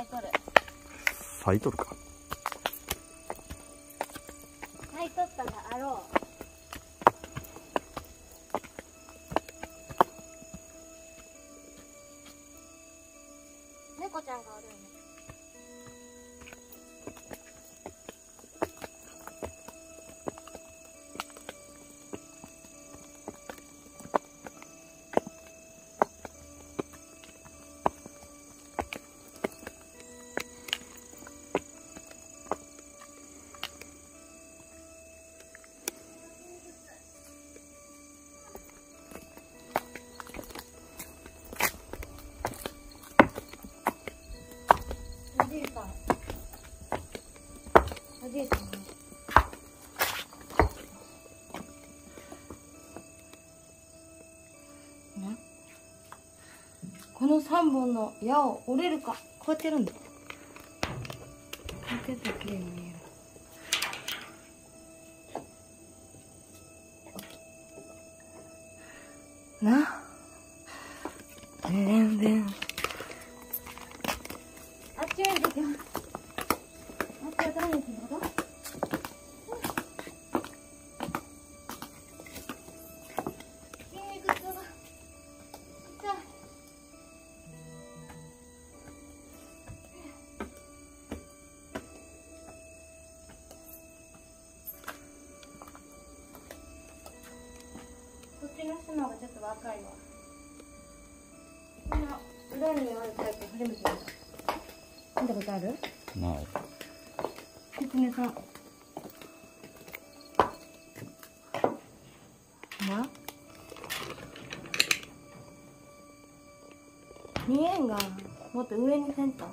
咲いとる。咲いとるか。咲いとったであろう。猫ちゃんがおるよね。おじいさん、ね、この3本の矢を折れるか、こうやってやるんだ。こうやってやったら綺麗に見える。な、全然あっちへ出てます。ちょっと若いわ。こんな裏にあるタイプ初めて見た。見たことある？ない。キツネさん。な？見えんがもっと上にせんと。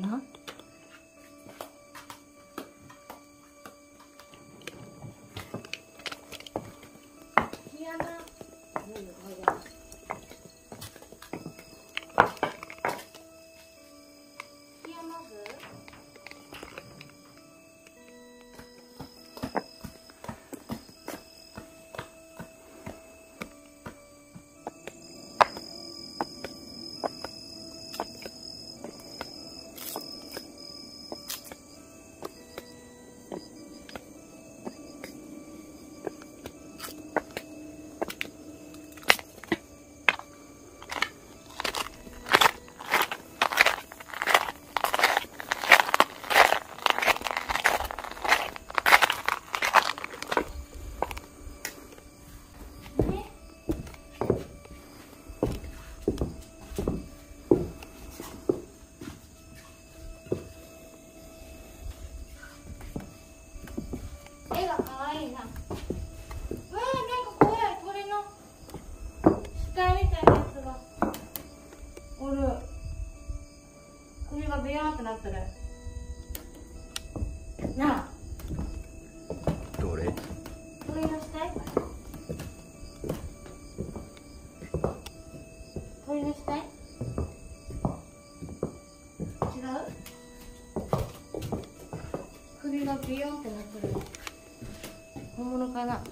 な？なってるなあ。どれ？鳥の死体？鳥の死体？違う？首がビヨンってなってる。本物かな？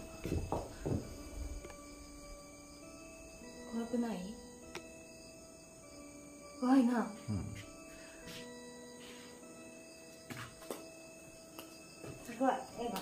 怖くない？怖いな。うん。すごい、絵が。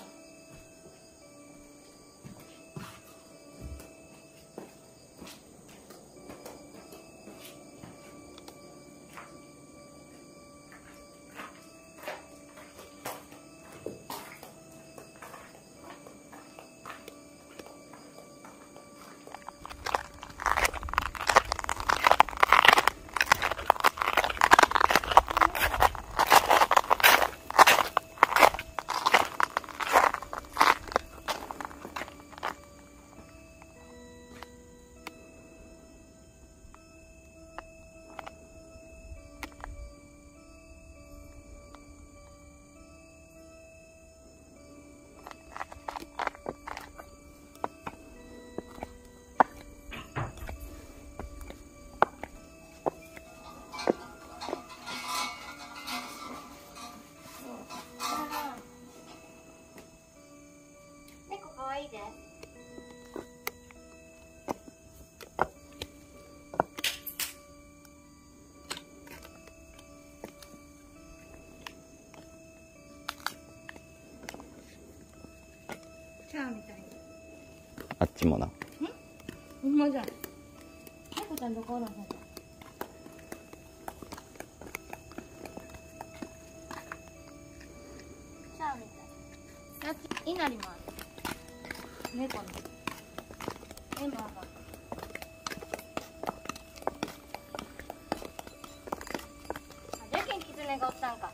あっちもな。ほんまじゃん。タコちゃんどこおらんかった。シャーみたい。やつ、稲荷もある。猫の。絵もある。あ、じゃけんキツネがおったんか。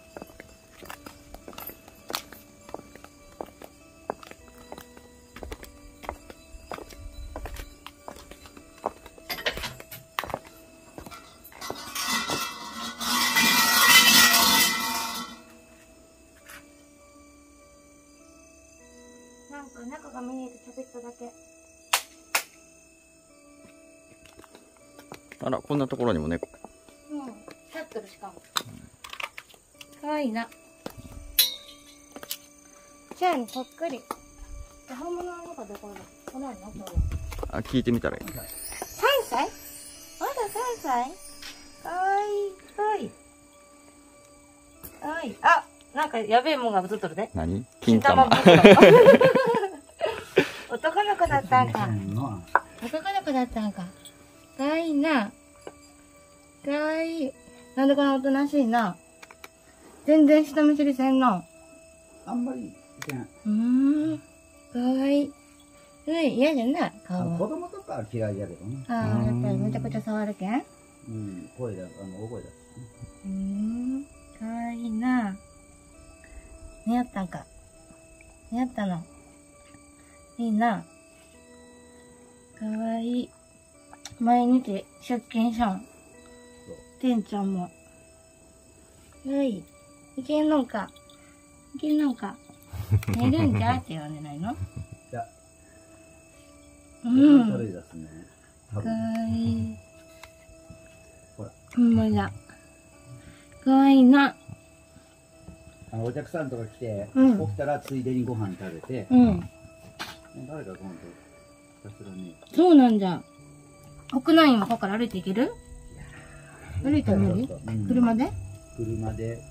中が見えて食べただけ。あら、こんなところにも猫。うん、立ってるしかも。可愛いな。チェーンそっくり。本物の猫どこだ。来ないの？あ、聞いてみたらいい。3歳？まだ3歳？可愛い。可愛い。あ、なんかやべえもんが映っとるで。何？金玉。男の子だったんか。男の子だったんか。かわいいな。かわいい。なんでこんなおとなしいな。全然人見知りせんの。あんまりいけん。かわいい。嫌じゃない顔は。子供とかは嫌いやけどね。ああ、やっぱりめちゃくちゃ触るけん。うん、声だ、大声だ。かわいいな。似合ったんか。似合ったの。いいな。かわいい。毎日出勤しょん。店長も。いけんのんか。いけんのんか。寝るんじゃって言われないの？いや。うん。かわいい。ほら。ほんまだ。かわいいな。お客さんとか来て、起きたらついでにご飯食べて。うん。誰が今度さすがに。そうなんじゃ。国内の方から歩いていける？歩いて無理？車で？車で。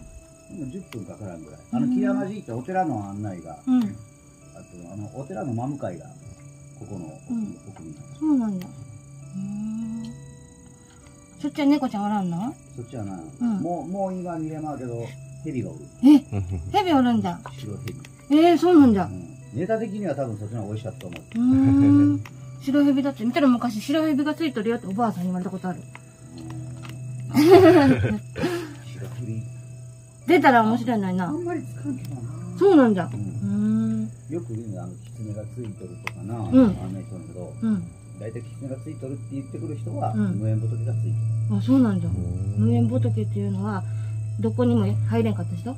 10分かからんぐらい。木山寺ってお寺の案内が、あとお寺の真向かいがここの奥に。そうなんだ。そっちは猫ちゃんおらんの？そっちはな。もう今見れまうけど蛇がおる。え、蛇おるんじゃ。白蛇。そうなんじゃ。ネタ的には多分そっちの方が美味しかったと思う。白蛇だって、見たら昔白蛇がついてるよっておばあさんに言われたことある。白蛇。出たら面白いないな。あんまりつかんけどな。そうなんだ。よく言うのは、キツネがついてるとかな、案内してるけど、大体キツネがついてるって言ってくる人は、無縁仏がついてる。あ、そうなんだ。無縁仏っていうのは、どこにも入れんかった人？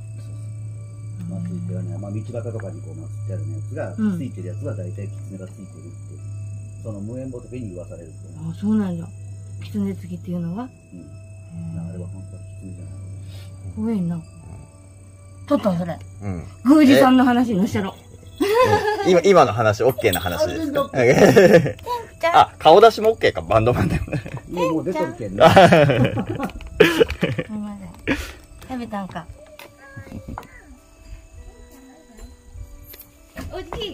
ついてはね、まあ道端とかにこう祀ってあるやつがついてるやつは大体狐がついてるって、その無縁仏に言わされるって。あ、そうなんだ。狐つきっていうのは。あれは本当に狐じゃない。怖いな。撮ったんそれ。宮司さんの話のしろ。今の話オッケーな話ですか。あ、顔出しもオッケーかバンドマンだよね。もう出てるけんな。食べたんか。おじい。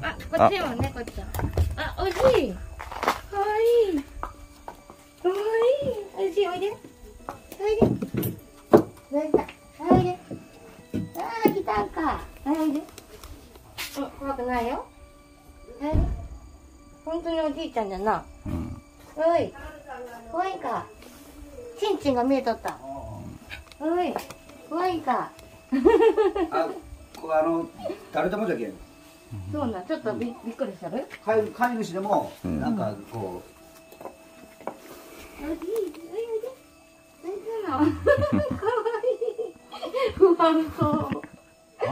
あ、こっちもね、こっちも。あ、おじい。かわいい。かわいい。おじい、おいで。おいで。どうした？おいで。ああ、来たんか。おいで。怖くないよ。おいで。本当におじいちゃんじゃな。おい。怖いか。ちんちんが見えとった。おい。怖いか。誰でもじゃけん。そうな、ちょっとびっくりしたる。飼い主でも、なんかこう。おじい、おいで。かわいい。不安そう。あ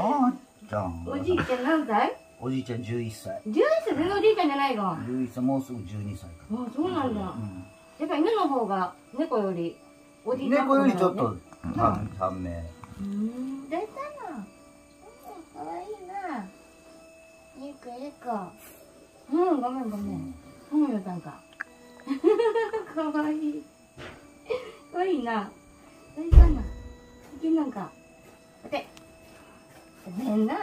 ーちゃん。おじいちゃん何歳？おじいちゃん11歳。11歳、全然おじいちゃんじゃないが。11歳、もうすぐ12歳か。あ、そうなんだ。やっぱ犬の方が、猫より。おじいちゃん。猫よりちょっと、短命。大体な。かわいいな。ゆくゆく。うん、ごめんごめん。本名さんか。かわいい。かわいいな。大丈夫な。好きなんか。待て。ごめんな。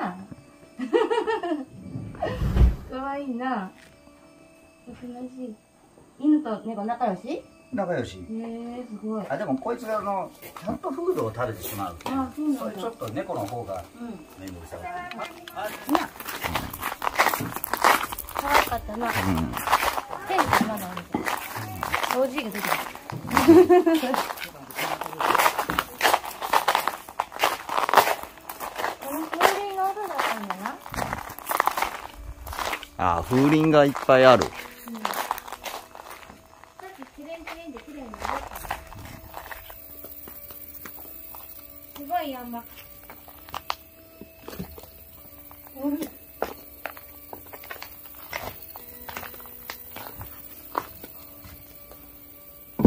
かわいいな。おとなしい。犬と猫仲良し？仲良し。すごい。あ、でもこいつがちゃんとフードを食べてしまう。あ、そうなんだ。ちょっと猫の方が面倒くさい。かわいかったな。手がまだ折れてる。おじいが出てる。ああ、風鈴がいっぱいある。すごい山。と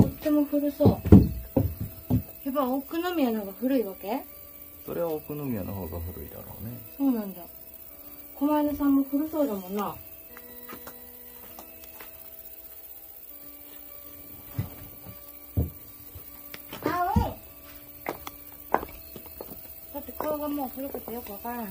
っても古そう。やっぱ奥宮の方が古いわけ？それは奥宮の方が古いだろうね。そうなんだ。狛犬さんも古そうだもんな。だって顔がもう古くてよくわからない。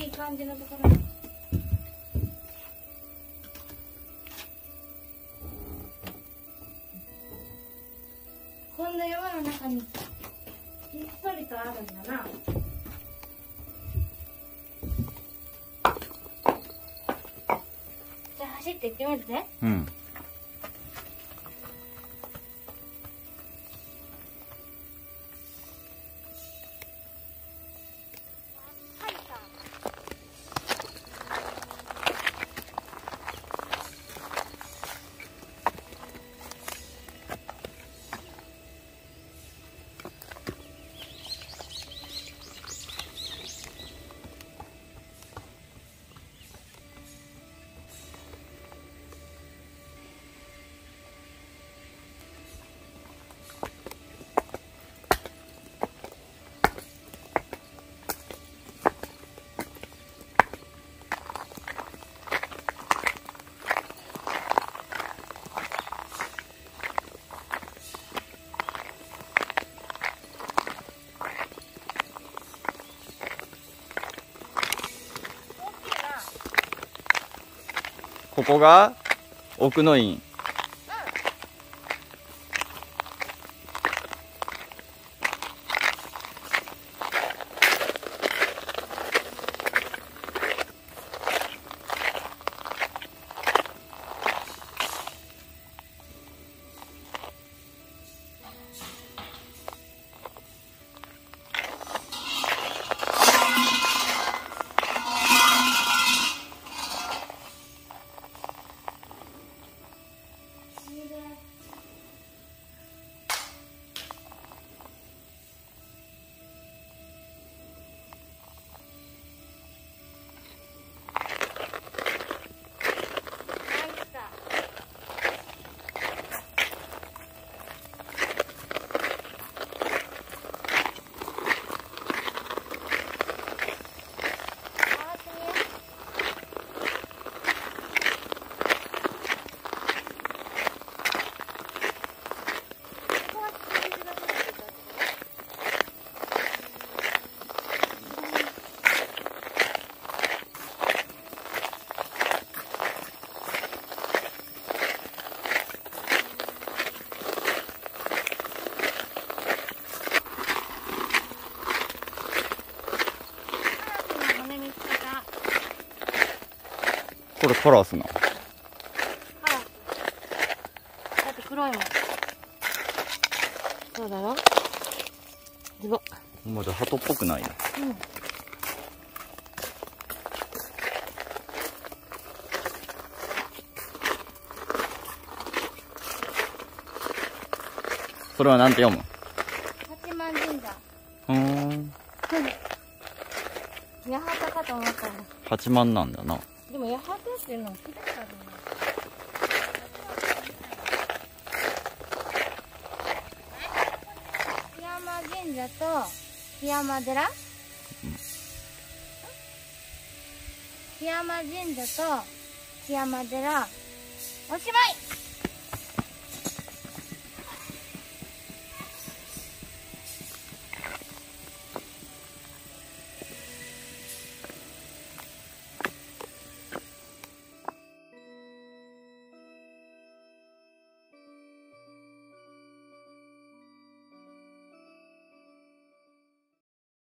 いい感じのところ。こんな山の中にひっそりとあるんだな。じゃあ走って行ってみるね。うん。ここが奥の院。これカラスな。カラス。だって黒いもん。そうだろ？ズボ。まだ鳩っぽくないな。うん。それはなんて読む？八幡神社。八幡かと思ったの。八幡なんだな。でも八幡っていうのは聞いたことあるね。檜山神社と檜山寺、檜山神社と檜山寺、おしまい。